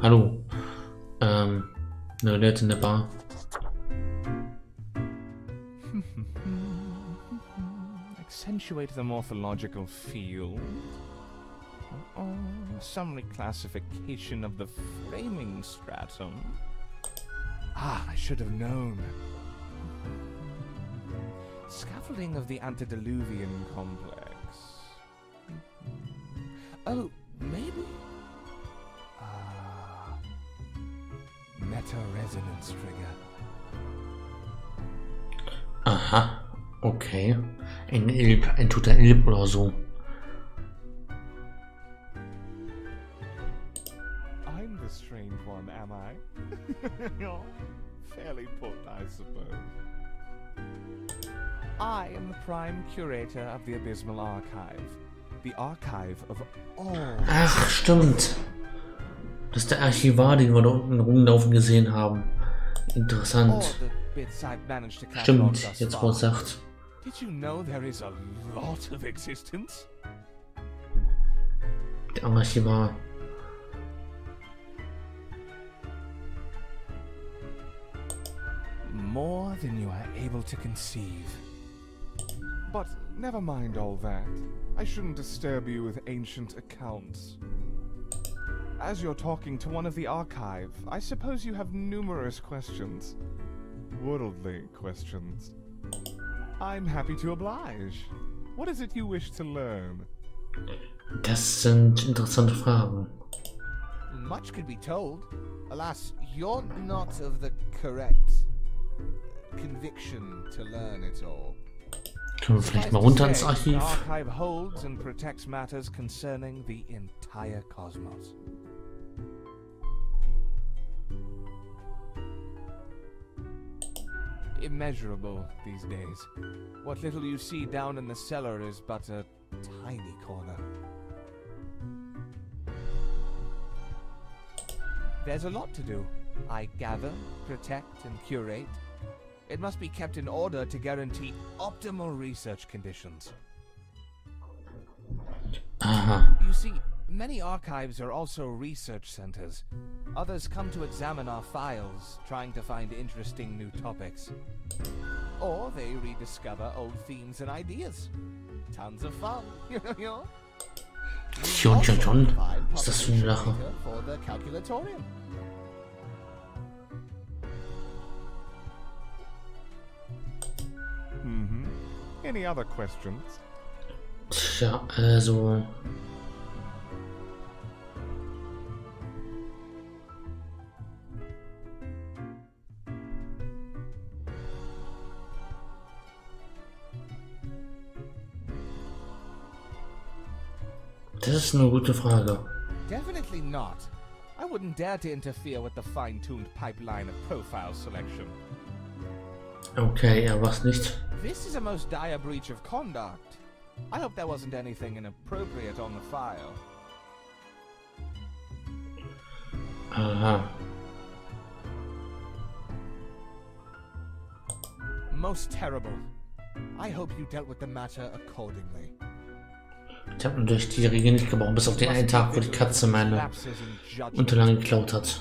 Hallo. No, Leute in der Bar. Accentuate the morphological field. Oh, summary classification of the framing stratum. Ah, I should have known. Scaffolding of the antediluvian complex. Oh, maybe? Meta-resonance trigger. Aha, okay. Ein Ilb, ein toter Ilb oder so. I'm the strange one, am I? Fairly put, I suppose. I am the prime curator of the Abysmal Archive. The archive of all. Ach, stimmt. Das ist der Archivar, den wir da unten rumlaufen gesehen haben. Interessant. Stimmt, jetzt wo es sagt. Der Archivar. More than you are able to conceive. But never mind all that. I shouldn't disturb you with ancient accounts. As you're talking to one of the archive, I suppose you have numerous questions. Worldly questions. I'm happy to oblige. What is it you wish to learn? Das sind interessante Fragen. Much could be told. Alas, you're not of the correct conviction to learn it all. Können wir vielleicht mal runter ins Archiv? Immeasurable these days. What little you see down in the cellar is but a tiny corner. There's a lot to do. I gather, protect, and curate. It must be kept in order to guarantee optimal research conditions. You see, many archives are also research centers. Others come to examine our files, trying to find interesting new topics. Or they rediscover old themes and ideas. Tons of fun, Was ist das für eine Lache? Any other questions? Tja, also. Das ist eine gute Frage. Definitely not. I wouldn't dare to interfere with the fine-tuned pipeline of profile selection. Okay, was nicht. This is a most dire breach of conduct. I hope there wasn't anything inappropriate on the file. Most terrible. I hope you dealt with the matter accordingly. Ich habe natürlich die Regel nicht gebrochen, bis auf den einen Tag, wo die Katze meine Unterlagen geklaut hat.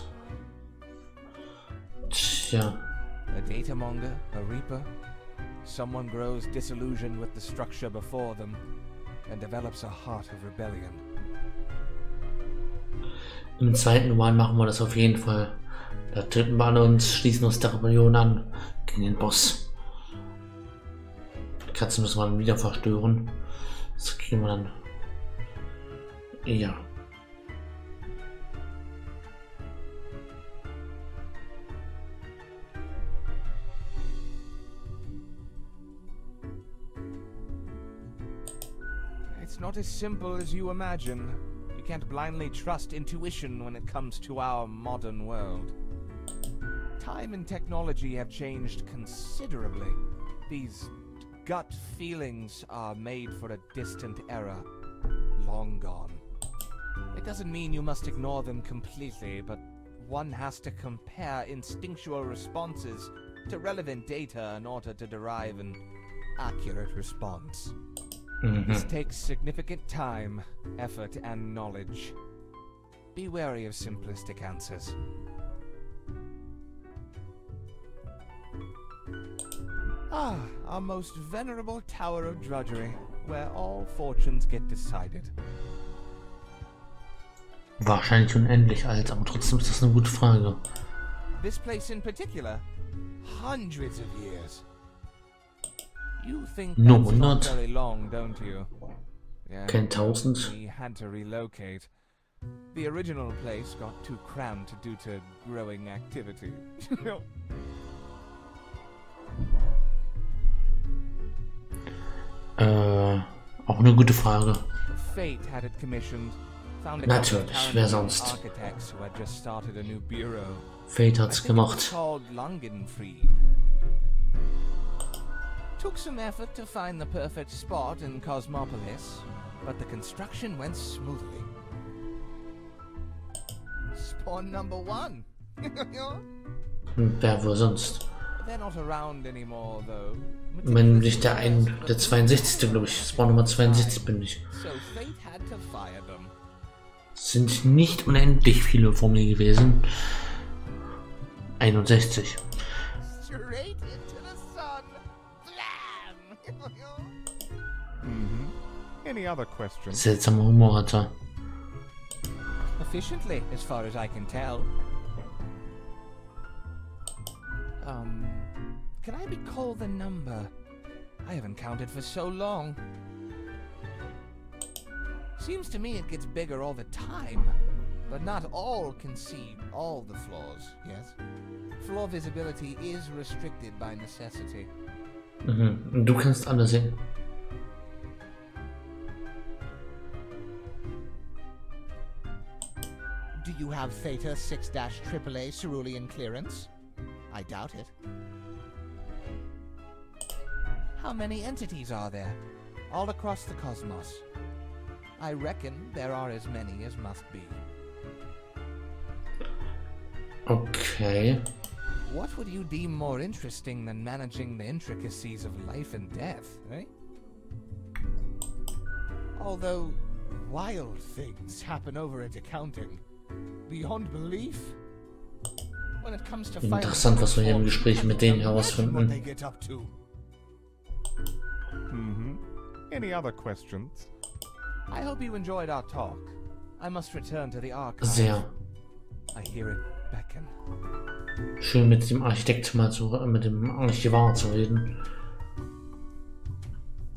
Tja. A datamonger, a reaper. Someone grows disillusioned with the structure before them and develops a heart of rebellion. Im zweiten Mal machen wir das auf jeden Fall. Da töten wir alle und schließen uns der Rebellion an gegen den Boss. Die Katze müssen wir dann wieder verstören. Das kriegen wir dann. Ja. It's not as simple as you imagine. You can't blindly trust intuition when it comes to our modern world. Time and technology have changed considerably. These gut feelings are made for a distant era, long gone. It doesn't mean you must ignore them completely, but one has to compare instinctual responses to relevant data in order to derive an accurate response. This takes significant time, effort, and knowledge. Be wary of simplistic answers. Ah, our most venerable tower of drudgery, where all fortunes get decided. Wahrscheinlich unendlich alt, aber trotzdem ist das eine gute Frage. This place in particular, hundreds of years. You think no, that's not very long, don't you? Yeah, kein Tausend. We had to relocate. The original place got too cramped due to growing activity. Auch eine gute Frage. Fate had it commissioned. Natürlich, wer sonst? Fate hat's gemacht. Took some effort to find the perfect spot in Cosmopolis, but the construction went smoothly. Spawn number one. Wer wohl sonst? Wenn ich der 62. glaube ich, Spawn Nummer 62 bin ich. Sind nicht unendlich viele vor mir gewesen. 61. Seltsamer Humor hat er. Efficiently, as far as I can tell. Can I recall the number? I haven't counted for so long. Seems to me it gets bigger all the time, but not all can see all the flaws, yes? Floor visibility is restricted by necessity. Mhm, du kannst alles sehen. Do you have Theta 6-AAA Cerulean clearance? I doubt it. How many entities are there? All across the cosmos. I reckon there are as many as must be. Okay. What would you deem more interesting than managing the intricacies of life and death, eh? Although wild things happen over at accounting. Beyond belief. When it comes to fighting, interessant, was wir hier im Gespräch mit denen herausfinden. Mhm. Any other questions? I hope you enjoyed our talk. I must return to the archive. Sehr. I hear it beckon. Schön mit dem Architekt mal zu, mit dem Archivar zu reden.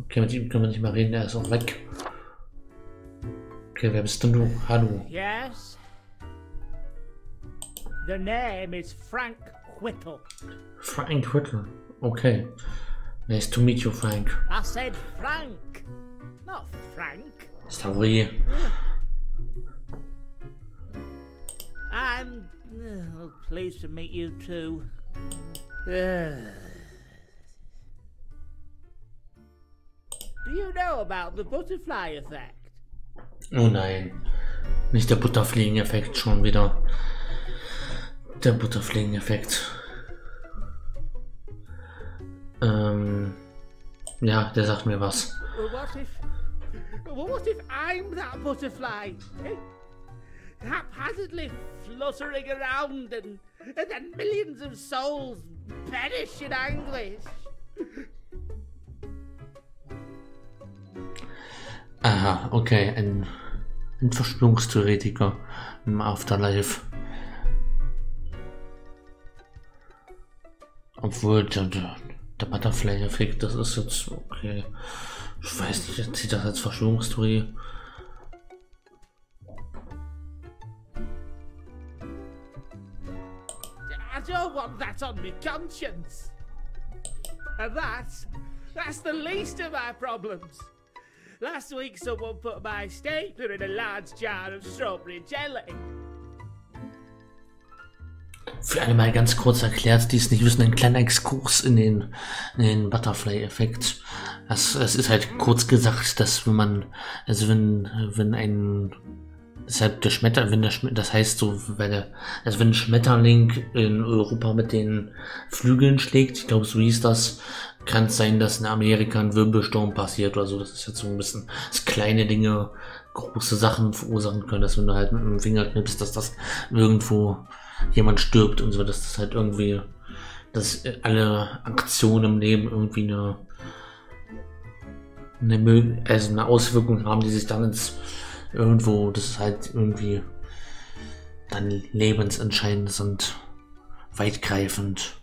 Okay, mit ihm können wir nicht mehr reden, er ist auch weg. Okay, wer bist denn du? Hallo. Yes. The name is Frank Whittle. Frank Whittle. Okay. Nice to meet you, Frank. I said Frank. Not Frank. Sorry. I'm pleased to meet you too. Do you know about the butterfly effect? Oh nein. Nicht der Butterfliegen-Effekt schon wieder. Der Butterfliegen-Effekt. Ja, der sagt mir was. What if I'm that butterfly? Haphazardly fluttering around and then millions of souls perish in anguish. Aha, okay, ein Verschwörungstheoretiker im Afterlife. Obwohl, der Butterfly-Effekt, das ist jetzt okay. Ich weiß nicht, jetzt sieht das als Verschwörungstheorie. I don't want that on my conscience. And that's the least of my problems. Last week someone put my stapler in a large jar of strawberry jelly. Für alle mal ganz kurz erklärt, die es nicht wissen, ein kleiner Exkurs in den Butterfly-Effekt. Es ist halt kurz gesagt, dass wenn man, also wenn ein, deshalb der Schmetterling, das heißt so, wenn ein Schmetterling in Europa mit den Flügeln schlägt, ich glaube so hieß das, kann es sein, dass in Amerika ein Wirbelsturm passiert oder so. Das ist jetzt so ein bisschen, dass kleine Dinge große Sachen verursachen können, dass wenn du halt mit einem Finger knippst, dass das irgendwo jemand stirbt und so, dass das halt irgendwie, dass alle Aktionen im Leben irgendwie eine Auswirkung haben, die sich dann ins irgendwo, das ist halt irgendwie dann lebensentscheidend und weitgreifend.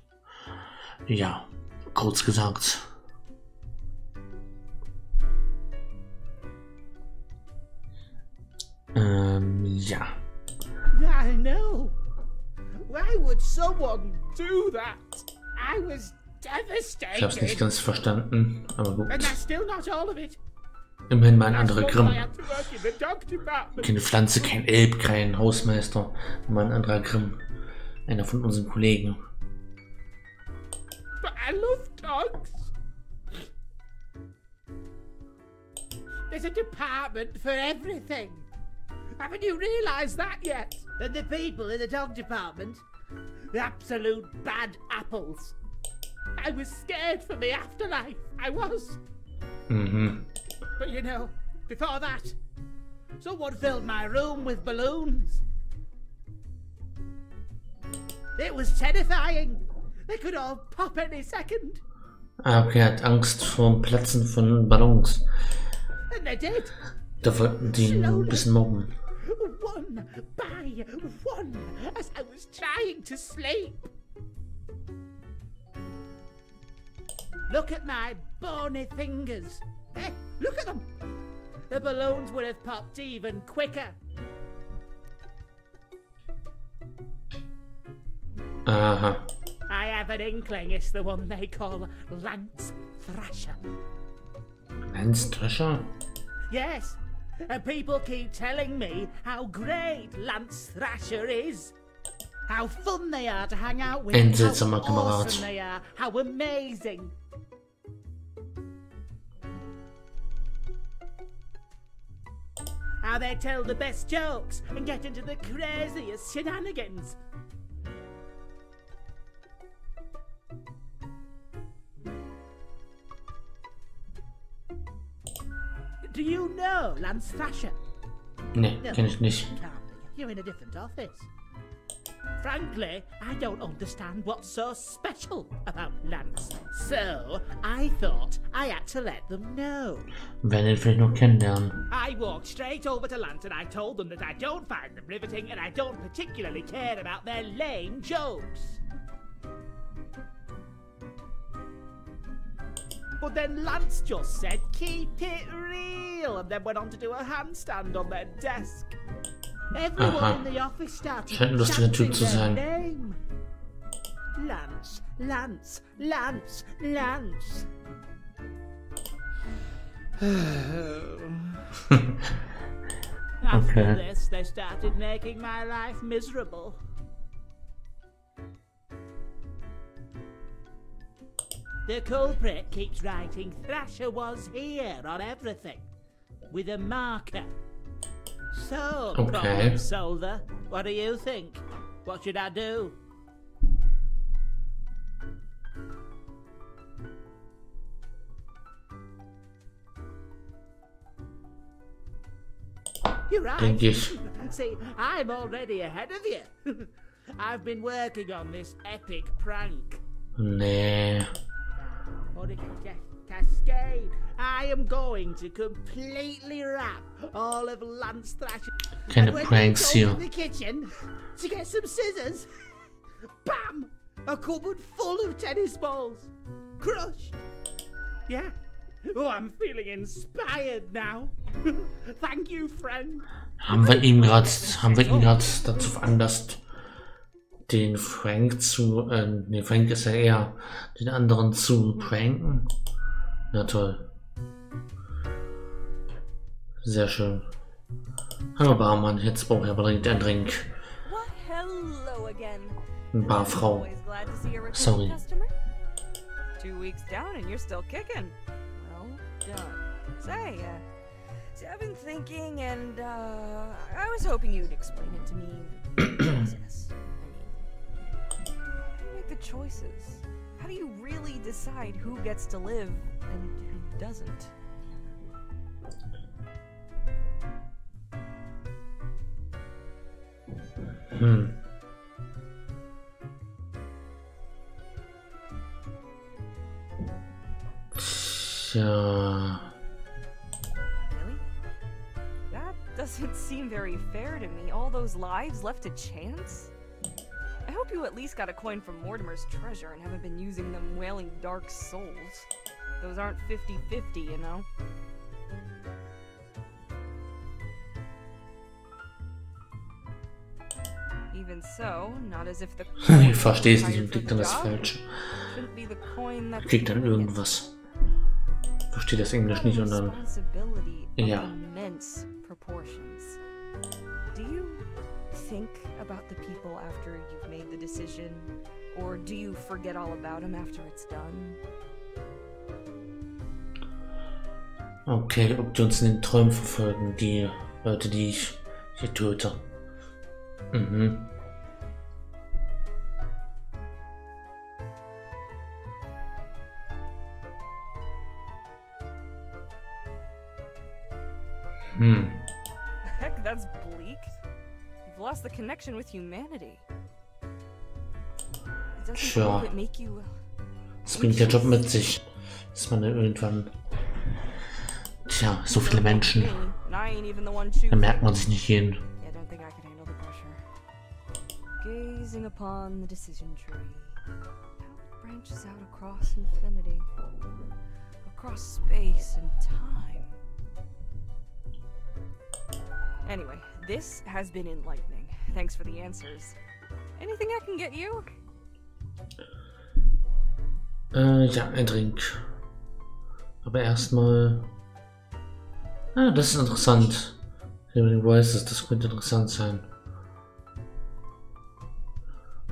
Ja, kurz gesagt. Ja. I know. Why would someone do that? I was devastated. Ich hab's nicht ganz verstanden, aber gut. And that's still not all of it. Immerhin mal ein anderer Grimm. Keine Pflanze, kein Elb, kein Hausmeister. Mal ein anderer Grimm. Einer von unseren Kollegen. But I love dogs. There's a department for everything. Haven't you realized that yet? That the people in the dog department, the absolute bad apples. I was scared for the afterlife. I was. Mm-hmm. But you know, before that, someone filled my room with balloons. It was terrifying. They could all pop any second. Okay, hat Angst vorm Platzen von Ballons. And they did. Da wollten die ein bisschen mobben. One by one, as I was trying to sleep. Look at my bony fingers. Hey, look at them. The balloons would have popped even quicker. Uh-huh. I have an inkling it's the one they call Lance Thrasher. Lance Thrasher? Yes. And people keep telling me how great Lance Thrasher is. How fun they are to hang out with. How awesome they are. How amazing. How they tell the best jokes and get into the craziest shenanigans. Do you know Lance Thrasher? Nee, no, kenn ich nicht. You're in a different office. Frankly, I don't understand what's so special about Lance. So, I thought I had to let them know. I walked straight over to Lance and I told them that I don't find them riveting and I don't particularly care about their lame jokes. But then Lance just said, keep it real, and then went on to do a handstand on their desk. Everyone in the office started chanting their name. Lance, Lance, Lance, Lance. After this, they started making my life miserable. The culprit keeps writing Thrasher was here on everything with a marker. So, problem solver, what do you think? What should I do? You're right. See, I'm already ahead of you. I've been working on this epic prank. Nah. Cascade. I am going to completely wrap all of Lance Thrasher. Kind of pranks you. In the kitchen to get some scissors. Bam! A cupboard full of tennis balls. Crushed. Yeah. Oh, I'm feeling inspired now. Thank you, friend. Haben wir ihn gerade dazu veranlasst, den Frank zu, ne, Frank ist ja eher, den anderen zu pranken. Na toll. Sehr schön. Hallo Barmann, jetzt braucht er aber dringend einen Drink. Barfrau. Sorry. 2 weeks down and you're still kicking. Well done. Say, see, I've been thinking and, I was hoping you'd explain it to me. the choices. How do you really decide who gets to live and who doesn't? So... Really? That doesn't seem very fair to me. All those lives left to chance? I hope you at least got a coin from Mortimer's treasure and haven't been using them wailing dark souls. Those aren't 50-50, you know? Even so, not as if the ich verstehe es nicht und kriegt dann das Falsche. Kriegt dann irgendwas. Versteht das Englisch nicht und dann. Ja. Do you think about the people after you've made the decision? Or do you forget all about them after it's done? Okay, ob die uns in den Träumen verfolgen, die Leute, die ich hier töte. Mhm. Heck, that's bleak. You've lost the connection with humanity. Sure. Das bringt der Job mit sich, dass man irgendwann... Tja, so viele Menschen. Da merkt man sich nicht jeden. Gazing upon the decision tree, it branches out across infinity, across space and time. Anyway, this has been enlightening. Thanks for the answers. Anything I can get you? Ja, ein Drink. Aber erstmal. Ah, das ist interessant. Über den Rises, das könnte interessant sein.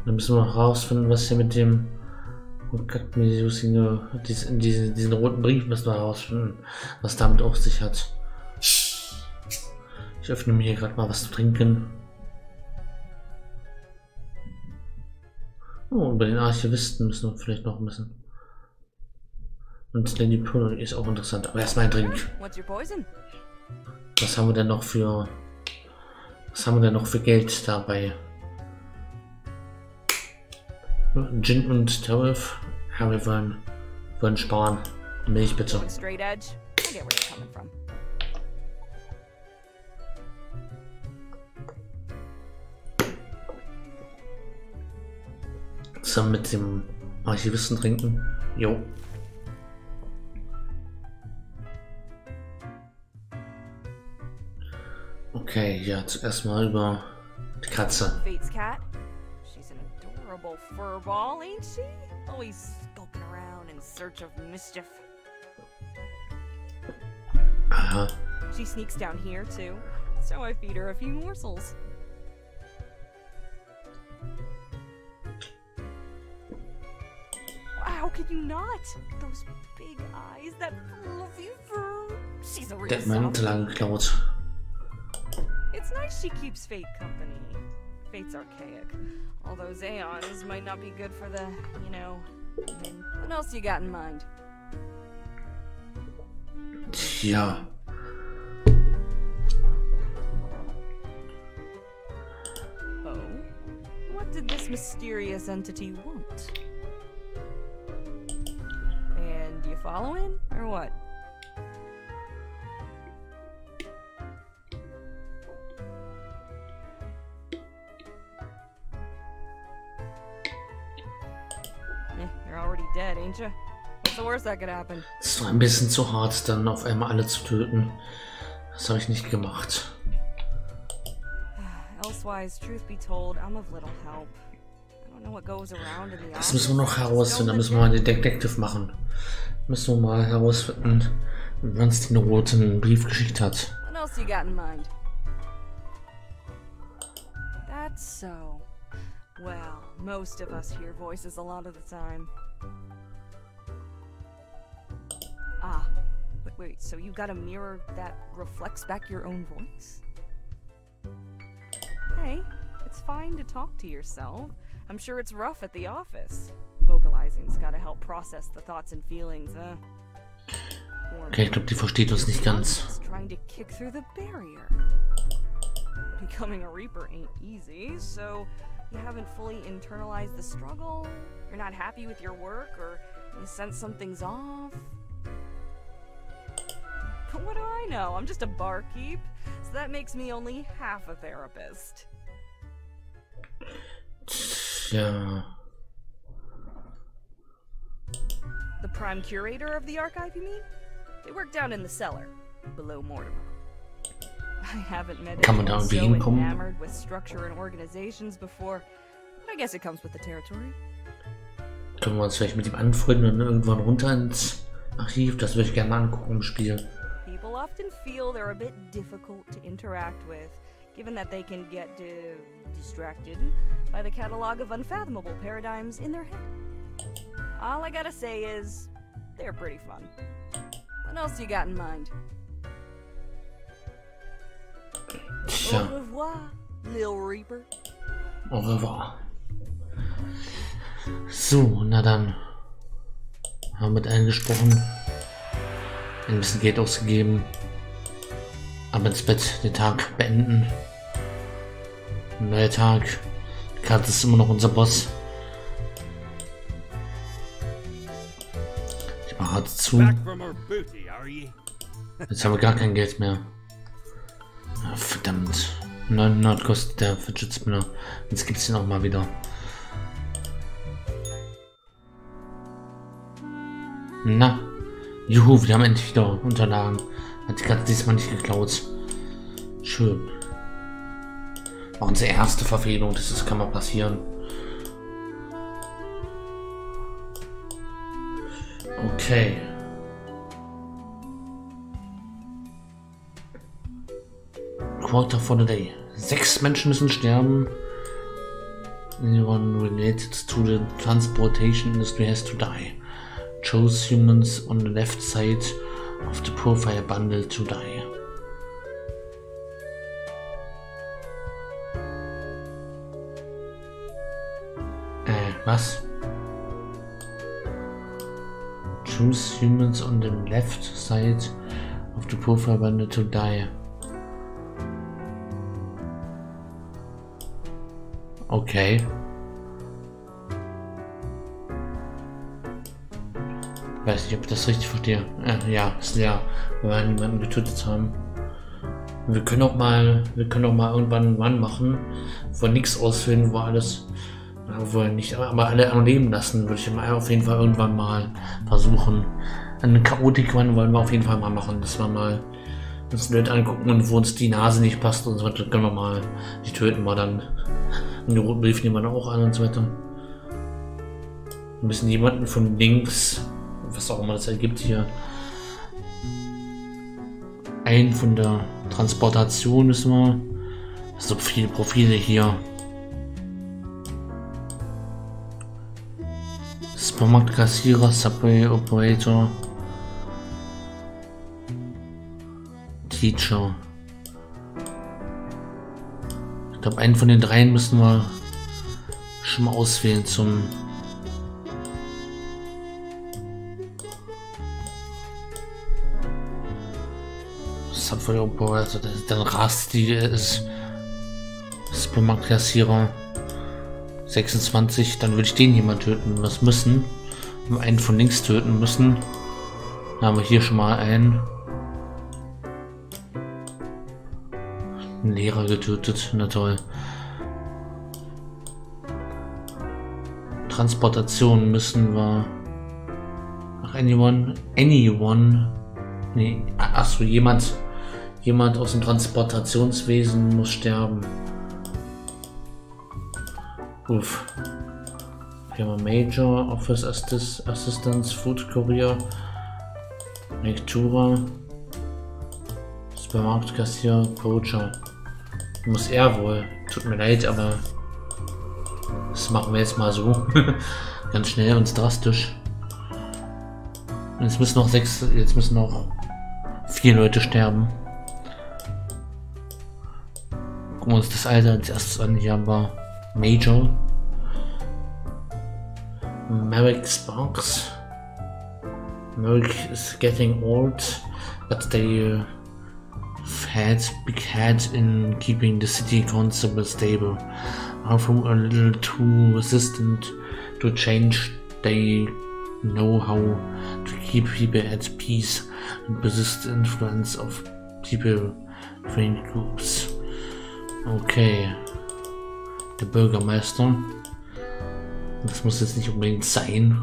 Dann müssen wir noch rausfinden, was hier mit dem diesen roten Brief müssen wir rausfinden, was damit auf sich hat. Ich öffne mir hier gerade mal was zu trinken. Oh, über den Archivisten müssen wir vielleicht noch ein bisschen. Und Lady Pool ist auch interessant, aber erstmal ein Drink. Was haben wir denn noch für. Was haben wir denn noch für Geld dabei? Gin und Tariff, ja, wir wollen sparen. Milch bitte. Zusammen mit dem Archivisten trinken. Jo. Okay, ja, zuerst mal über die Katze. Furball, ain't she? Always skulking around in search of mischief. Uh-huh. She sneaks down here too, so I feed her a few morsels. How could you not? Those big eyes, that fluffy fur. She's a real soft. It's nice she keeps Fate company. Fate's archaic. All those aeons might not be good for the, you know. What else you got in mind? Tja. Oh. What did this mysterious entity want? And you following, or what? Es war ein bisschen zu hart, dann auf einmal alle zu töten. Das habe ich nicht gemacht. Das müssen wir noch herausfinden. Da müssen wir mal den Detective machen. Müssen wir mal herausfinden, wann es den roten Brief geschickt hat. That's so. Well, most of us hear voices a lot of the time. Ah, wait, so you got a mirror that reflects back your own voice? Hey, it's fine to talk to yourself. I'm sure it's rough at the office. Vocalizing's gotta help process the thoughts and feelings, huh? Okay, ich glaube, die versteht uns nicht ganz. Trying to kick through the barrier. Becoming a reaper ain't easy, so you haven't fully internalized the struggle. You're not happy with your work, or you sense something's off. But what do I know? I'm just a barkeep, so that makes me only half a therapist. Yeah. The prime curator of the archive, you mean? They work down in the cellar, below Mortimer. I haven't met anyone so enamored with structure and organizations before, but I guess it comes with the territory. Können wir uns vielleicht mit ihm anfreunden und irgendwann runter ins Archiv? Das würde ich gerne mal angucken im Spiel. People often feel they're a bit difficult to interact with, given that they can get distracted by the catalog of unfathomable paradigms in their head. All I gotta say is, they're pretty fun. What else you got in mind? Au revoir, Lil Reaper. Au revoir. So, na dann. Haben mit allen gesprochen. Ein bisschen Geld ausgegeben. Ab ins Bett, den Tag beenden. Ein neuer Tag. Katz ist immer noch unser Boss. Ich mache hart zu. Jetzt haben wir gar kein Geld mehr. Oh, verdammt. 900 kostet der Fidget Spinner. Jetzt gibt's ihn auch mal wieder. Na, juhu, wir haben endlich wieder Unterlagen. Hat die Katze diesmal nicht geklaut. Schön. War unsere erste Verfehlung, das kann mal passieren. Okay. Quarter for the day. 6 Menschen müssen sterben. Anyone related to the transportation industry has to die. Chose humans on the left side of the profile bundle to die. Was? Choose humans on the left side of the profile bundle to die. Okay. Weiß nicht, ob ich das richtig verstehe. Ja, ist leer, weil wir niemanden getötet haben. Wir können auch mal irgendwann einen Run machen, wo wir nichts ausfüllen, wo alles, wo wir nicht aber alle am Leben lassen, würde ich auf jeden Fall irgendwann mal versuchen. Einen Chaotik-Run wollen wir auf jeden Fall mal machen, dass wir mal uns blöd angucken und wo uns die Nase nicht passt und so weiter, können wir mal, die töten wir dann. Und die roten Briefe nehmen wir dann auch an und so weiter. Wir müssen jemanden von links, was auch immer das ergibt hier, einen von der Transportation müssen wir, so viele Profile hier. Supermarktkassierer, Subway Operator, Teacher. Ich glaube, einen von den dreien müssen wir schon mal auswählen zum... Subway Operator, dann rast die ist Supermarktkassierer 26, dann würde ich den hier mal töten müssen. Und einen von links töten müssen. Dann haben wir hier schon mal einen Lehrer getötet, na toll. Transportation müssen wir. Ach, anyone. Nee, achso, jemand aus dem Transportationswesen muss sterben. Uff. Hier haben wir Major, Office Assistance, Food Courier, Lektura, Supermarktkassier, Coacher. Muss er wohl. Tut mir leid, aber das machen wir jetzt mal so. Ganz schnell und drastisch. Und jetzt müssen noch 4 Leute sterben. Gucken wir uns das Alter als erstes an. Hier haben wir Major. Merrick Sparks. Merrick is getting old, but they had big head in keeping the city constable stable. Although a little too resistant to change, they know how to keep people at peace and resist influence of people between groups. Okay, der Bürgermeister. Das muss jetzt nicht unbedingt sein.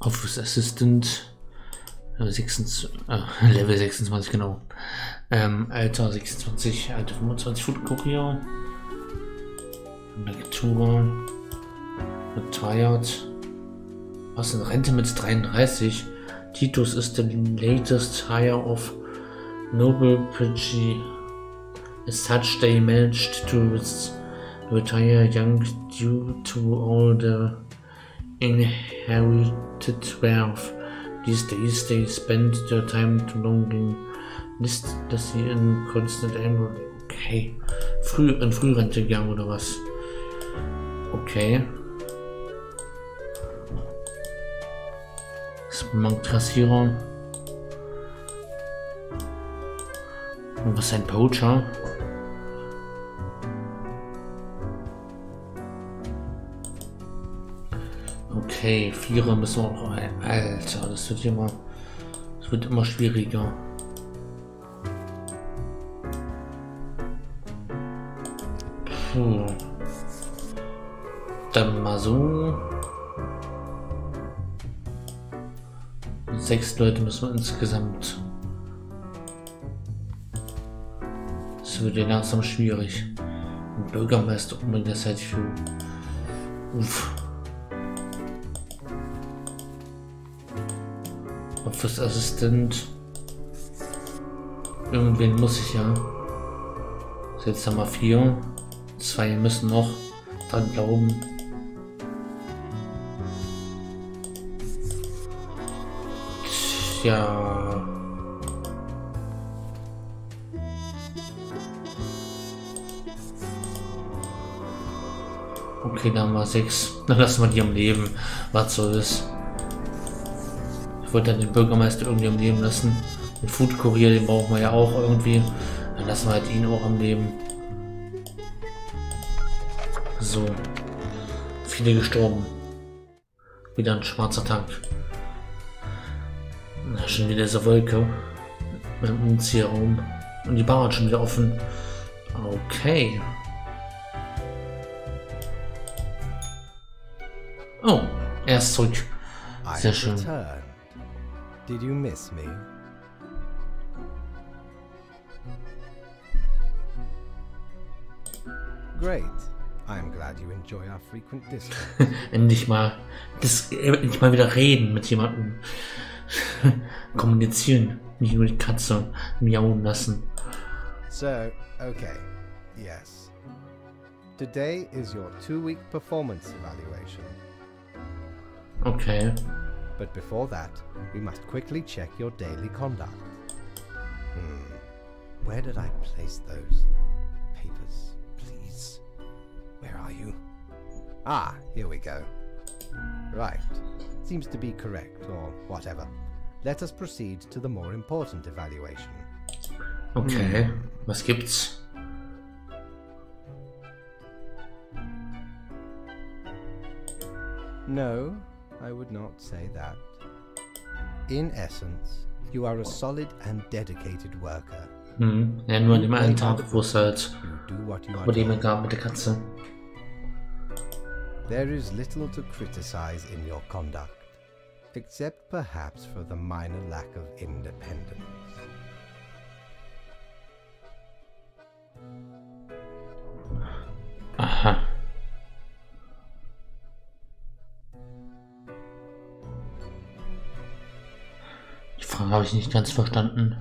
Office Assistant. Level 26, genau. Alter 26, Alter 25, Food Courier. Lektura. Retired. Was in Rente mit 33? Titus is the latest hire of Noble Pidgey. As such, they managed to retire young due to all the inherited wealth. These days they spend their time longing listlessly in constant anger. Okay. In Frührente gegangen oder was? Okay. Smanktrassierer. Und was ist ein Poacher? Okay, Vierer müssen wir auch rein. Alter, das wird immer schwieriger. Puh. Dann mal so. 6 Leute müssen wir insgesamt. Das wird ja langsam schwierig. Ein Bürgermeister unbedingt, das halt für. Uff. Office Assistant. Irgendwen muss ich ja. So, jetzt haben wir 4. 2 müssen noch dran glauben. Tja. Okay, da haben wir 6. Dann lassen wir die am Leben. Was soll das? Ich wollte dann den Bürgermeister irgendwie am Leben lassen. Den Food Courier, den brauchen wir ja auch irgendwie. Dann lassen wir halt ihn auch am Leben. So. Viele gestorben. Wieder ein schwarzer Tank. Na, schon wieder diese Wolke. Mit dem Umzieherraum. Und die Bar hat schon wieder offen. Okay. Oh, er ist zurück. Sehr schön. Did you miss me? Great. I'm glad you enjoy our frequent discussions. Endlich mal wieder reden mit jemandem. Kommunizieren. Nicht nur die Katze miauen lassen. So, okay. Yes. Today is your 2-week performance evaluation. Okay. But before that, we must quickly check your daily conduct. Where did I place those papers, please? Where are you? Ah, here we go. Right. Seems to be correct, or whatever. Let us proceed to the more important evaluation. Okay. Was gibt's? No. I would not say that. In essence, you are a solid and dedicated worker. Ja, nur an dem einen Tag, wo es halt Probleme gab mit der Katze. There is little to criticize in your conduct, except perhaps for the minor lack of independence. Aha. Habe ich nicht ganz verstanden.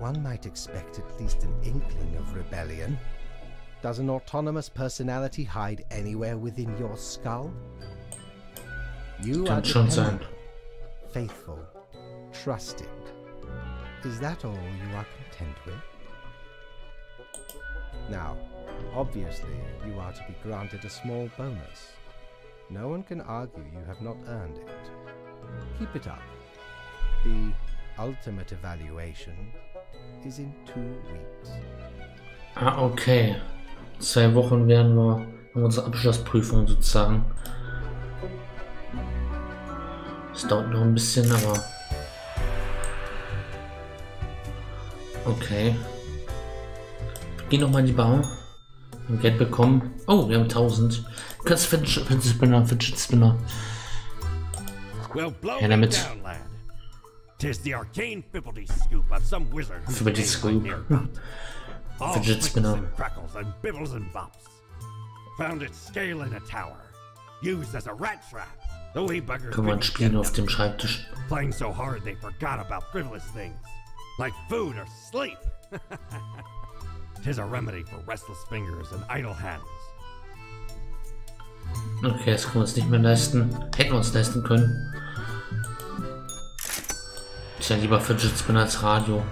One might expect at least an inkling of rebellion. Does an autonomous personality hide anywhere within your skull? You are dependent, faithful, trusted. Is that all you are content with? Now, obviously, you are to be granted a small bonus. No one can argue you have not earned it. Keep it up. The ultimate evaluation is in 2 weeks. Ah, okay. 2 Wochen werden wir unsere Abschlussprüfung sozusagen. Es dauert noch ein bisschen, aber... Okay. Wir gehen nochmal in die Bar. Und Geld bekommen. Oh, wir haben 1000. Kannst Fidget Spinner. Ja, damit. Tis the arcane fibbledy scoop of some wizard. Fibbledy scoop. Fidget spinner. Crackles and bibbles and bops. Found its scale in a tower. Used as a rat trap. The wee buggers können wir spielen auf dem Schreibtisch. Playing so hard they forgot about frivolous things. Like food or sleep. Tis a remedy for restless fingers and idle hands. Okay, das können wir uns nicht mehr leisten. Hätten wir uns leisten können. Ist ja lieber Fidget Spinner als Radio.